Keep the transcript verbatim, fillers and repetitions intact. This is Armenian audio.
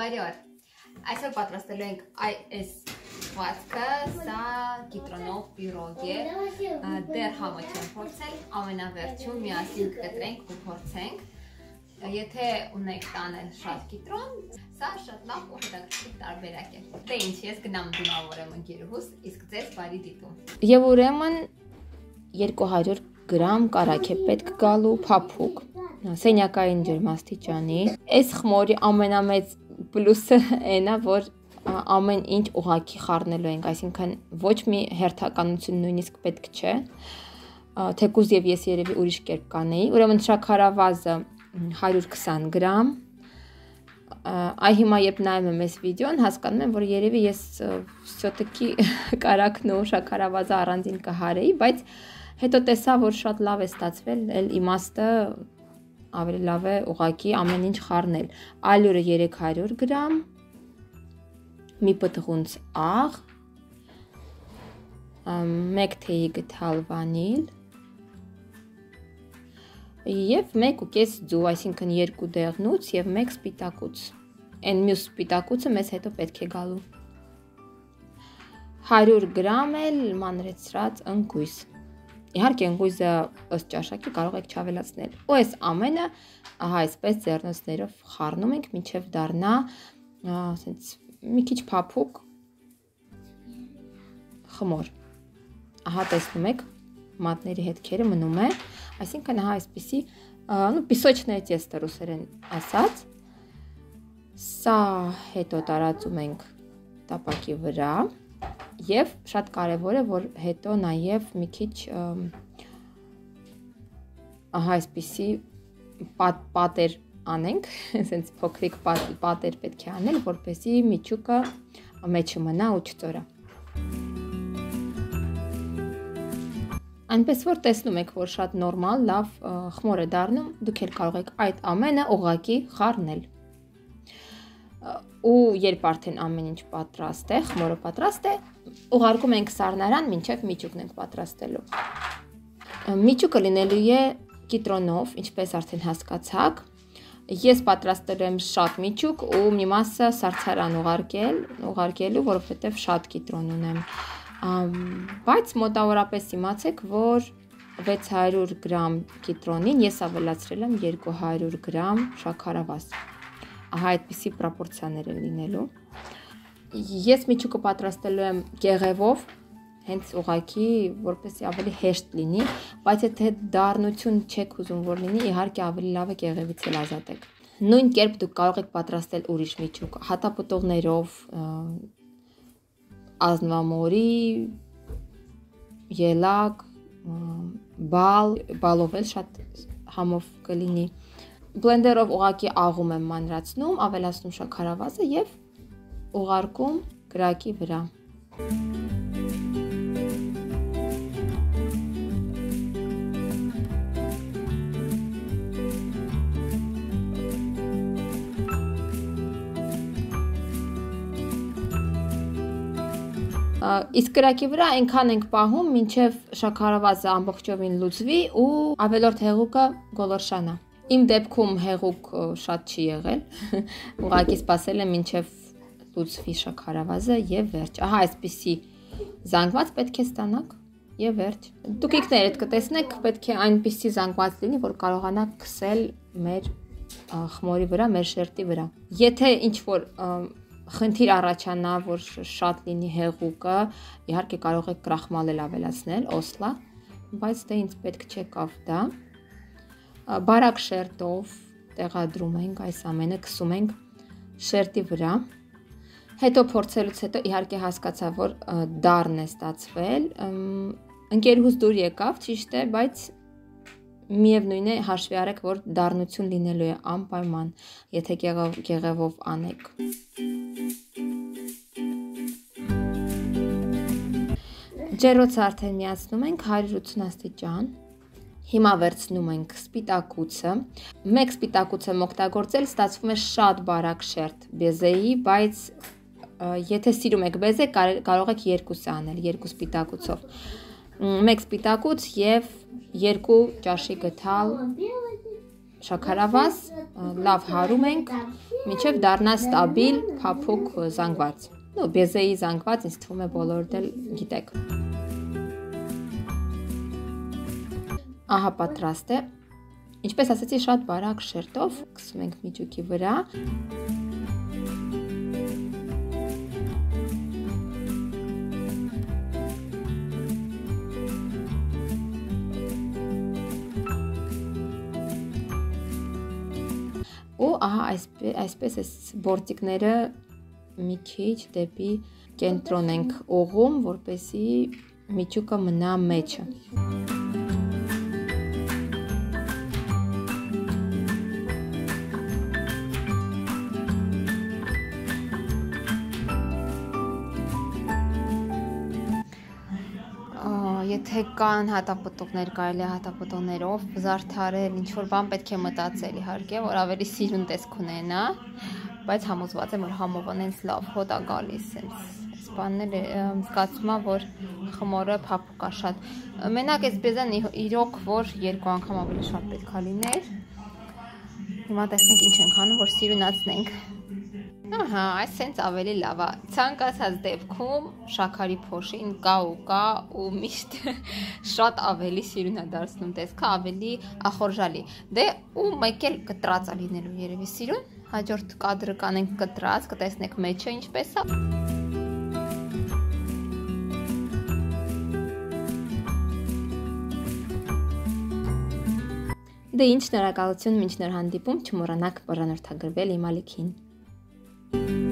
Barior. Astfel patru stăleng i s fațcă sa chitronov piroghe der hamăcen forțeng amena verciu miasing cătreng cu forțeng եթե ունեք տանել շատ կիտրոն, սա շատ լավ ու հետաքրքիր տարբերակ է։ Դե ինչ, ես գնամ դիմավորեմ ընկերուհուս, իսկ ձեզ բարի դիտում։ Եվ ուրեմն երկու հարյուր գրամ կարագ է պետք գալու փափուկ սենյակային ջերմաստիճանի։ Այս խմորի ամենամեծ պլյուսը այնա, որ ամեն ինչ ուղղակի խառնելու ենք, այսինքն ոչ մի հերթականություն նույնիսկ պետք չէ, թեկուզ եւ ես երևի ուրիշ կերպ կանեի։ Ուրեմն շաքարավազը հարյուր քսան գրամ, այ հիմա երբ նայում եմ այս վիդեոն, հասկանում եմ, որ երևի ես սյոտքի կարակն ու շաքարավազը առանձին կհարեի, բայց հետո տեսա, որ շատ լավ է ստացվել, էլ իմաստը ավելի լավ է ուղղակի ամեն ինչ խառնել։ Ալյուրը երեք հարյուր գրամ, մի պտղունց աղ, մեկ թեյի գդալ վանիլ, և մեկ ու կես ձու, այսինքն երկու դեղնուց և մեկ սպիտակուց, այն մյուս սպիտակուցը մեզ հետո պետք է գալու։ Հարյուր գրամ էլ մանրեցրած ընկույզ, իհարկե ընկույզը ըստ ճաշակի կարող եք չավելացնել։ Ու այս ամենը այսպես ձեռնոցներով խառնում ենք, մինչև դառնա մի քիչ փափուկ խմոր։ Ահա տեսնում եք, մատների հետքերը մնում է, այսինքն հա այսպիսի պիսոչնե տեստը ռուսերեն ասած, սա հետո տարածում ենք տապակի վրա և շատ կարևոր է, որ հետո նաև մի քիչ ահա այսպիսի պատեր անենք, այսպես փոքրիկ պատեր պետք է անել, որպեսզի միջուկը մեջը մնա ու չծորա։ Այնպես որ տեսնում եք, որ շատ նորմալ, լավ խմոր է դառնում, դուք էլ կարող եք այդ ամենը ուղղակի խառնել։ Ու երբ արդեն ամեն ինչ պատրաստ է, խմորը պատրաստ է, ուղարկում ենք սառնարան, մինչև միջուկն ենք պատրաստելու։ Միջուկը լինելու է կիտրոնով, ինչպես արդեն հասկացաք։ Ես պատրաստել եմ շատ միջուկ ու մի մասը սառցարան ուղարկել, ուղարկելու, որովհետև շատ կիտրոն ունեմ։ Բայց մոտավորապես իմացեք, որ վեց հարյուր գրամ կիտրոնին ես ավելացրել եմ երկու հարյուր գրամ շաքարավազ։ Ահա այդպիսի պրոպորցիաներ են լինելու։ Ես միջուկը պատրաստելու եմ կեղևով, հենց ուղղակի, որպեսզի ավելի հեշտ լինի, բայց եթե դառնություն չեք ուզում որ լինի, իհարկե ավելի լավ է կեղևից էլ ազատեք։ Նույն կերպ դուք կարող եք պատրաստել ուրիշ միջուկ, հատապտուղներով, ազնվամորի, ելակ, բալ, բալով էլ շատ համով կլինի։ Բլենդերով ուղղակի աղում եմ մանրացնում, ավելացնում շաքարավազը և ուղարկում կրակի վրա։ Իսկ կրակի վրա այնքան ենք պահում, մինչև շաքարավազը ամբողջովին լուծվի ու ավելորդ հեղուկը գոլորշանա։ Իմ դեպքում հեղուկ շատ չի եղել, ուղղակի սպասել եմ մինչև լուծվի շաքարավազը և վերջ։ Ահա այսպիսի զանգված պետք է ստանաք և վերջ։ Դուք ինքներդ կտեսնեք, պետք է այնպիսի զանգված լինի, որ կարողանաք քսել մեր խմորի վրա, մեր շերտի վրա։ Եթե ինչ-որ խնդիր առաջանա, որ շատ լինի հեղուկը, իհարկե կարող եք կրախմալել ավելացնել, օսլա, բայց դե ինձ պետք չեկավ դա։ Բարակ շերտով տեղադրում ենք այս ամենը, քսում ենք շերտի վրա։ Հետո փորձելուց հետո իհարկե հասկացա, որ դառն է ստացվել։ Ընկերուհուս դուր եկավ, ճիշտ է, բայց միևնույն է հաշվի առեք, որ դառնություն լինելու է անպայման, եթե կեղևով անեք։ Ջերոցը արդեն միացնում ենք, հարյուր ութսուն աստիճան, հիմա վերցնում ենք սպիտակուցը, մեկ սպիտակուց եմ օգտագործել, ստացվում է շատ բարակ շերտ բեզեի, բայց եթե սիրում եք բեզե, կարող եք երկուսը անել, երկու սպիտակուցով, մեկ սպիտակուց և երկու ճաշի գդալ շաքարավազ, լավ հարում ենք, միջև դառնա ստաբիլ, փափուկ զանգված։ Նո բեզեի զանգված ինձ թվում է բոլորդ էլ գիտեք։ Ահա պատրաստ է։ Ինչպես ասացի, շատ բարակ շերտով կսում ենք միջուկի վրա։ Ու ահա այսպես այս բորտիկները մի քիչ դեպի կենտրոն ենք օղում, որպեսի միջուկը մնա մեջը։ Եթե կան հատապտուղներ, կարելի է հատապտուղներով զարդարել, ինչ որ բան պետք է մտածել իհարկե, որ ավելի սիրուն տեսք ունենա, բայց համոզված եմ, որ համովան ինձ լավ հոտ է գալիս, այս բանն էլ զգացում եմ, որ խմորը փափուկ է շատ։ Մենակ այս բեզան իրոք որ երկու անգամ ավելի շատ պետք է լիներ։ Հիմա տեսնենք ինչ ենք անում, որ սիրունացնենք։ Ահա, այս հենց ավելի լավ է։ Ցանկացած դեպքում շաքարի փոշին կա ու կա ու միշտ շատ ավելի սիրուն է դարձնում տեսքը, ավելի ախորժալի։ Դե ու մեկ էլ կտրած է լինելու երևի սիրուն։ Հաջորդ կադրը կանենք կտրած, կտեսնեք մեջը ինչպես է։ Դե ինչ շնորհակալություն, մինչ նոր հանդիպում, չմոռանաք բաժանորդագրվել իմ ալիքին։ Thank you.